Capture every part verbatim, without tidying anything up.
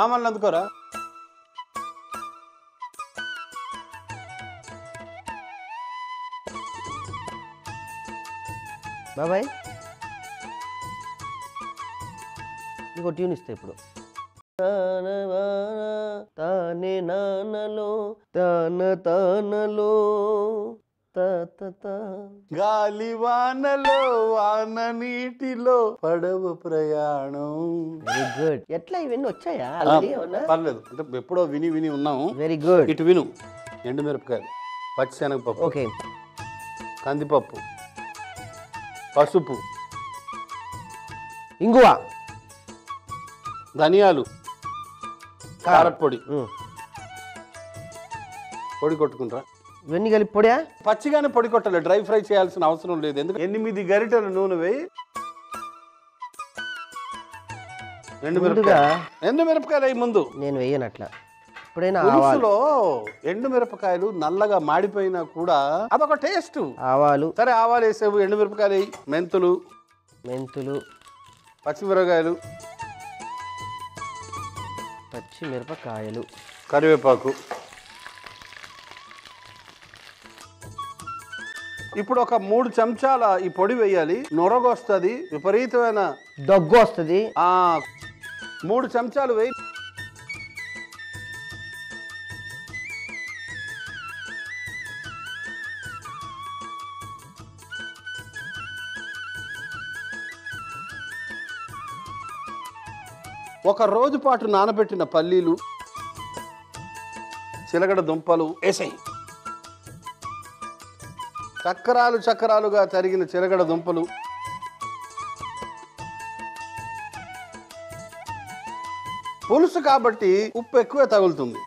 సామాన్లు అందుకోరా. బాబాయ్ నీకు ట్యూన్ ఇస్తా ఇప్పుడు. తానే నానలో తాన తానలో గాలి వానలో వాన నీటిలో పడవ ప్రయాణం. ఎట్లా ఇవన్నీ వచ్చాయా? పర్లేదు, అంటే ఎప్పుడో విని విని ఉన్నాము. Very good. ఇటు విను. ఎండుమిరపకాయలు, పచ్చిశనగపప్పు, ఓకే, కందిపప్పు, పసుపు, ఇంగువ, ధనియాలు, కారట్ పొడి. పొడి కొట్టుకుంటా. ఇవన్నీ కలిపి పొడా? పచ్చిగానే పొడి కొట్టాలి, డ్రై ఫ్రై చేయాల్సిన అవసరం లేదు. ఎందుకంటే ఎనిమిది గరిటెల నూనె వేయి. ఎండు మిరపకాయ, ఎండు మిరపకాయలు ముందు నేను వేయను అట్లా. ఎప్పుడైనా ఆవాలో ఎండు మిరపకాయలు నల్లగా మాడిపోయినా కూడా అదొక టేస్ట్. ఆవాలు, సరే ఆవాలు వేసేవు, ఎండు మిరపకాయలు వేయి, మెంతులు, మెంతులు పచ్చిమిరపకాయలు, పచ్చిమిరపకాయలు, కరివేపాకు. ఇప్పుడు ఒక మూడు చెంచాల ఈ పొడి వేయాలి. నొరగొస్తుంది, విపరీతమైన దగ్గు వస్తుంది. మూడు చెంచాలు వేయి. ఒక రోజు పాటు నానబెట్టిన పల్లీలు, చిలకడ దుంపలు వేసాయి. చక్రాలు చక్రాలుగా తరిగిన చిలకడ దుంపలు, పులుసు కాబట్టి ఉప్పు ఎక్కువే తగులుతుంది.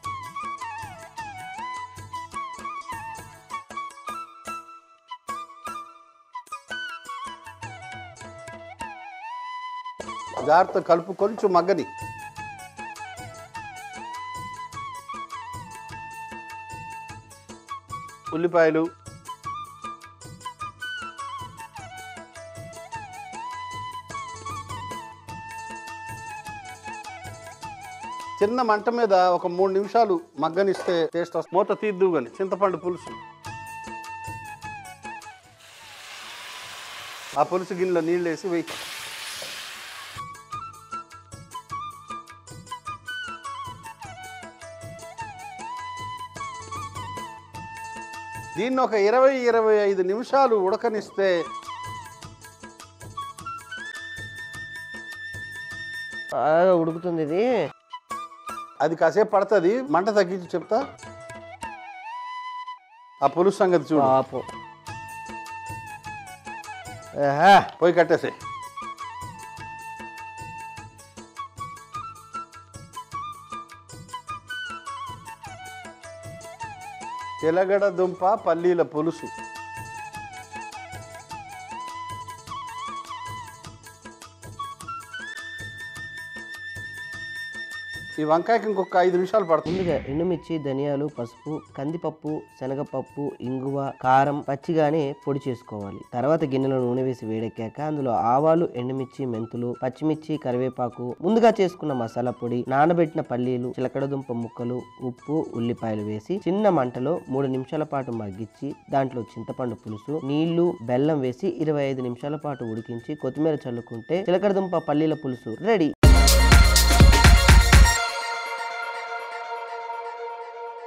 జాగ్రత్త కలుపు, కొంచెం మగ్గని. ఉల్లిపాయలు, చిన్న మంట మీద ఒక మూడు నిమిషాలు మగ్గనిస్తే టేస్ట్ వస్తుంది. మూత తీద్దు కానీ. చింతపండు పులుసు, ఆ పులుసు గిన్నెలో నీళ్ళు వేసి వేయి. దీన్ని ఒక ఇరవై ఇరవై ఐదు నిమిషాలు ఉడకనిస్తే ఉడుకుతుంది. ఇది అది కాసేపు పడుతుంది. మంట తగ్గించి చెప్తా. ఆ పులుసు సంగతి చూడు. పోయి కట్టేసే. చిలగడ దుంప పల్లీల పులుసు. ఈ వంకాయకి ఇంకొక ఐదు నిమిషాలు పడుతుంది. ఎండుమిర్చి, ధనియాలు, పసుపు, కందిపప్పు, శనగపప్పు, ఇంగువ, కారం పచ్చిగానే పొడి చేసుకోవాలి. తర్వాత గిన్నెలో నూనె వేసి వేడెక్కాక అందులో ఆవాలు, ఎండుమిర్చి, మెంతులు, పచ్చిమిర్చి, కరివేపాకు, ముందుగా చేసుకున్న మసాలా పొడి, నానబెట్టిన పల్లీలు, చిలకడదుంప ముక్కలు, ఉప్పు, ఉల్లిపాయలు వేసి చిన్న మంటలో మూడు నిమిషాల పాటు మగ్గించి దాంట్లో చింతపండు పులుసు, నీళ్లు, బెల్లం వేసి ఇరవై ఐదు నిమిషాల పాటు ఉడికించి కొత్తిమీర చల్లుకుంటే చిలకడదుంప పల్లీల పులుసు రెడీ.